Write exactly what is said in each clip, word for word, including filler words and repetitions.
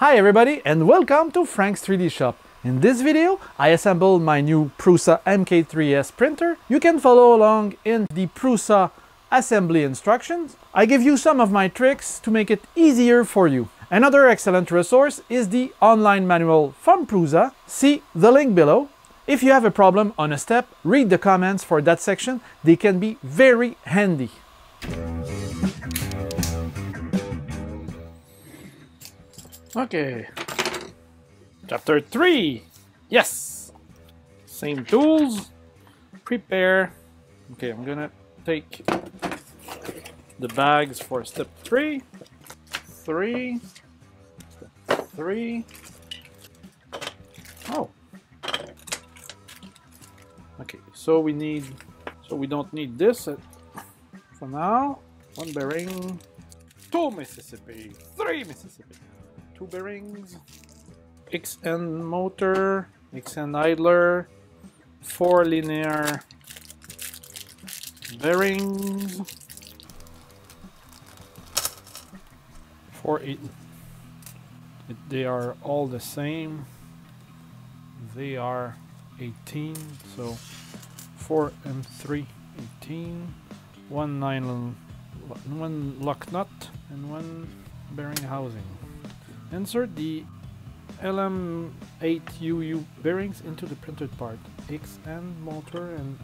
Hi everybody and welcome to Frank's three D Shop. In this video, I assembled my new Prusa M K three S printer. You can follow along in the Prusa assembly instructions. I give you some of my tricks to make it easier for you. Another excellent resource is the online manual from Prusa. See the link below. If you have a problem on a step, read the comments for that section. They can be very handy. Okay, chapter three. Yes, same tools. Prepare. Okay, I'm gonna take the bags for step three, three, step three. Oh. Okay, so we need. So we don't need this for now. One bearing, two Mississippi, three Mississippi. Two bearings, X N motor, X N idler, four linear bearings, four eight. They are all the same. They are eighteen, so four and three, eighteen. One nylon, one lock nut, and one bearing housing. Insert the L M eight U U bearings into the printed part, X N motor and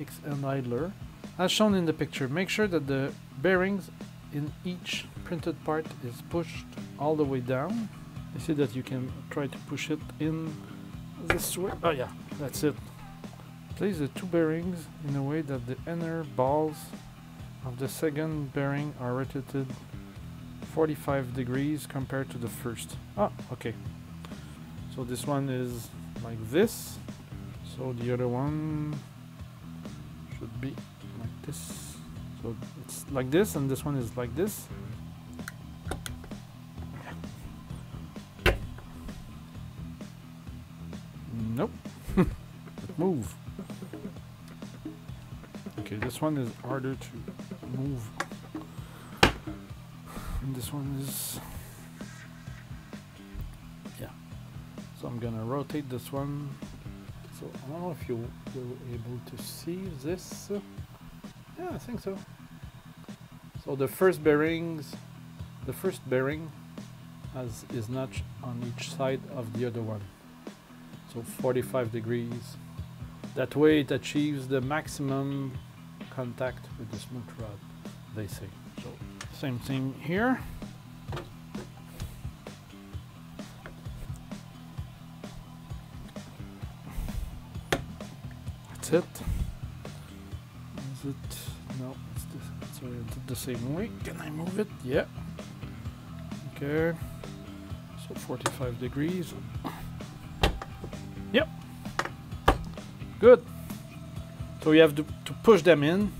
X N idler. As shown in the picture, make sure that the bearings in each printed part is pushed all the way down. You see that you can try to push it in this way. Oh yeah, that's it. Place the two bearings in a way that the inner balls of the second bearing are rotated forty-five degrees compared to the first. Ah, okay. So this one is like this. So the other one should be like this. So it's like this, and this one is like this. Nope. Move. Okay, this one is harder to move. And this one is, yeah, so I'm gonna rotate this one. So I don't know if you were able to see this. Yeah, I think so. So the first bearings, the first bearing has is notched on each side of the other one, so forty-five degrees. That way it achieves the maximum contact with the smooth rod, they say. So same thing here. That's it. Is it? No, it's, the, it's oriented the same way. Can I move it? Yeah. Okay. So forty-five degrees. Yep. Good. So you have to, to push them in.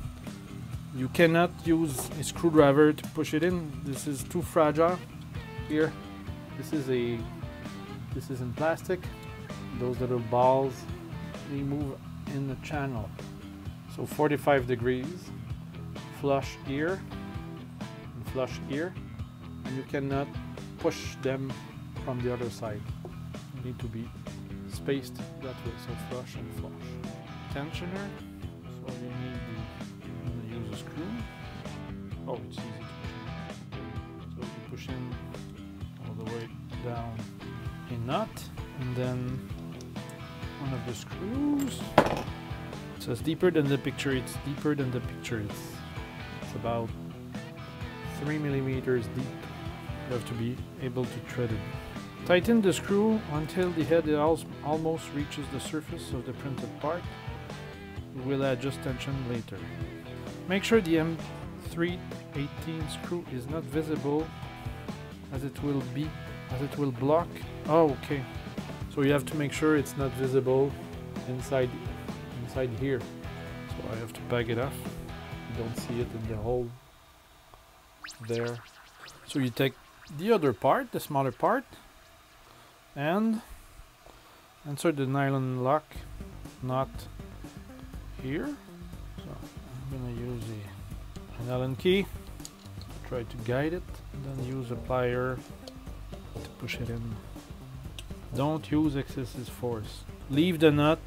You cannot use a screwdriver to push it in. This is too fragile. Here, this is a, this is in plastic. Those little balls, they move in the channel. So forty-five degrees, flush here, and flush here, and you cannot push them from the other side. You need to be spaced that way. So flush and flush. Tensioner. So you need. Oh, it's easy to push in. So you push in all the way down a nut, and then one of the screws. So it's deeper than the picture. It's deeper than the picture. It's, it's about three millimeters deep. You have to be able to thread it. Tighten the screw until the head almost reaches the surface of the printed part. We'll adjust tension later. Make sure the M three eighteen screw is not visible, as it will be, as it will block. Oh, okay. So you have to make sure it's not visible inside, inside here. So I have to bag it off. You don't see it in the hole there. So you take the other part, the smaller part, and insert the nylon lock nut here. I'm gonna use the, an Allen key to try to guide it, and then use a plier to push it in. Don't use excessive force. Leave the nut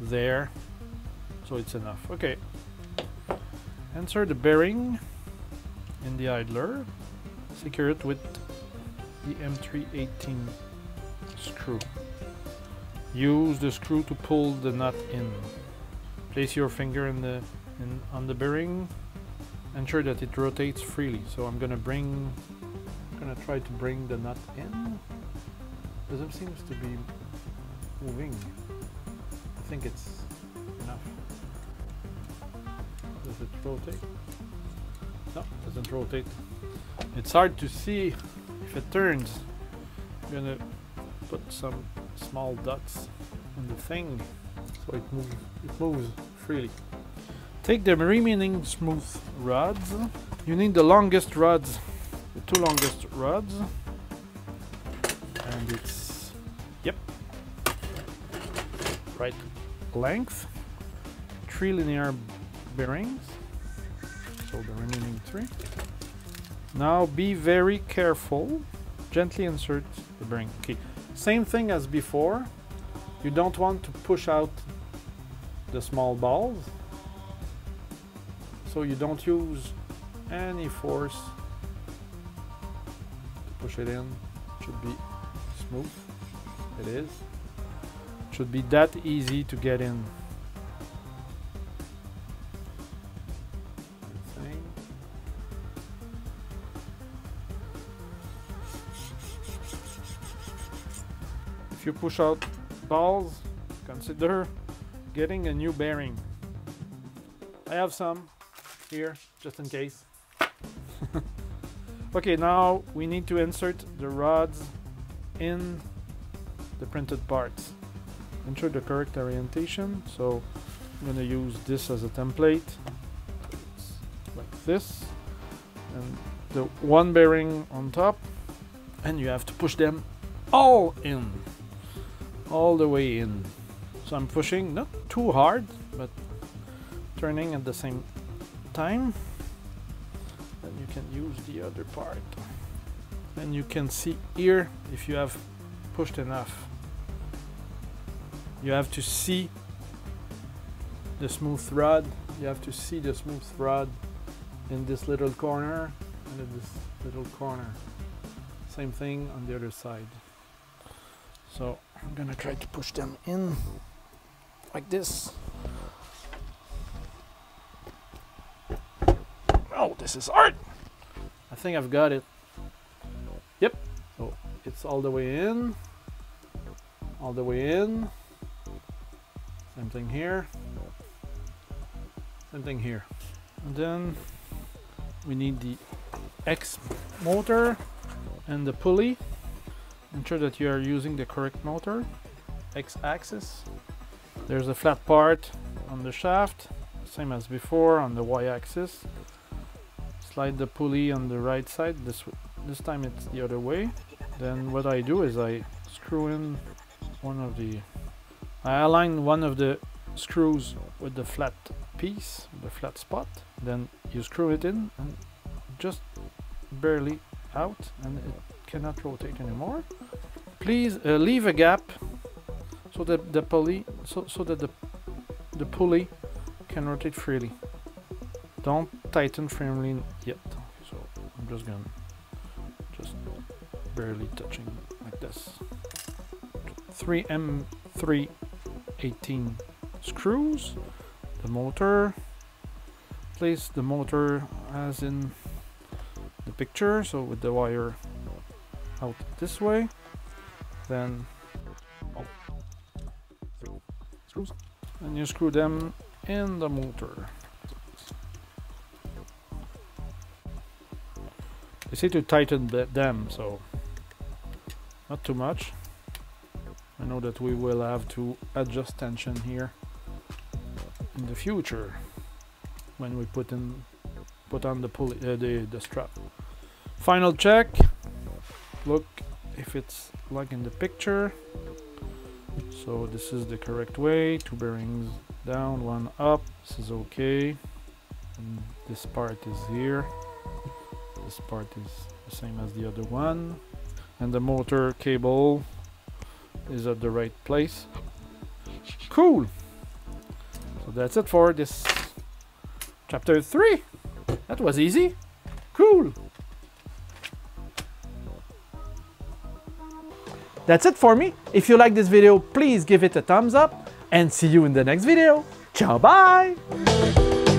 there, so it's enough. Okay. Insert the bearing in the idler. Secure it with the M three eighteen screw. Use the screw to pull the nut in. Place your finger in the in, on the bearing. Ensure that it rotates freely. So I'm gonna bring, I'm gonna try to bring the nut in. Doesn't seem to be moving. I think it's enough. Does it rotate? No, it doesn't rotate. It's hard to see if it turns. I'm gonna put some small dots on the thing so it moves, it moves freely. Take the remaining smooth rods. You need the longest rods, the two longest rods, and it's, yep, right length, three linear bearings, so the remaining three. Now be very careful, gently insert the bearing. Okay. Same thing as before, you don't want to push out the small balls, so you don't use any force to push it in. It should be smooth, it is. It should be that easy to get in. If you push out balls, consider getting a new bearing. I have some here, just in case. Okay, now we need to insert the rods in the printed parts. Ensure the correct orientation, so I'm gonna use this as a template. It's like this, and the one bearing on top, and you have to push them all in. All the way in. So I'm pushing, not too hard, but turning at the same time. And you can use the other part. And you can see here if you have pushed enough. You have to see the smooth rod. You have to see the smooth rod in this little corner and in this little corner. Same thing on the other side. So I'm gonna try to push them in like this. Oh, this is hard. I think I've got it. Yep. So it's all the way in, all the way in. Same thing here, same thing here. And then we need the X motor and the pulley. Ensure that you are using the correct motor, X-axis. There's a flat part on the shaft, same as before on the Y-axis. Slide the pulley on the right side, this, this time it's the other way. Then what I do is I screw in one of the... I align one of the screws with the flat piece, the flat spot. Then you screw it in and just barely out, and it cannot rotate anymore. Please uh, leave a gap so that the pulley so, so that the the pulley can rotate freely. Don't tighten firmly yet. So I'm just gonna just barely touching like this. Three M three eighteen screws. The motor. Place the motor as in the picture. So with the wire out this way, then oh, screws, and you screw them in the motor. They say to tighten them, so not too much. I know that we will have to adjust tension here in the future when we put in put on the pulley uh, the the strap. Final check. Look if it's like in the picture. So this is the correct way. Two bearings down, one up. This is okay. And this part is here. This part is the same as the other one. and the motor cable is at the right place. Cool. So that's it for this chapter three. That was easy. Cool. That's it for me. If you like this video, please give it a thumbs up and see you in the next video. Ciao, bye.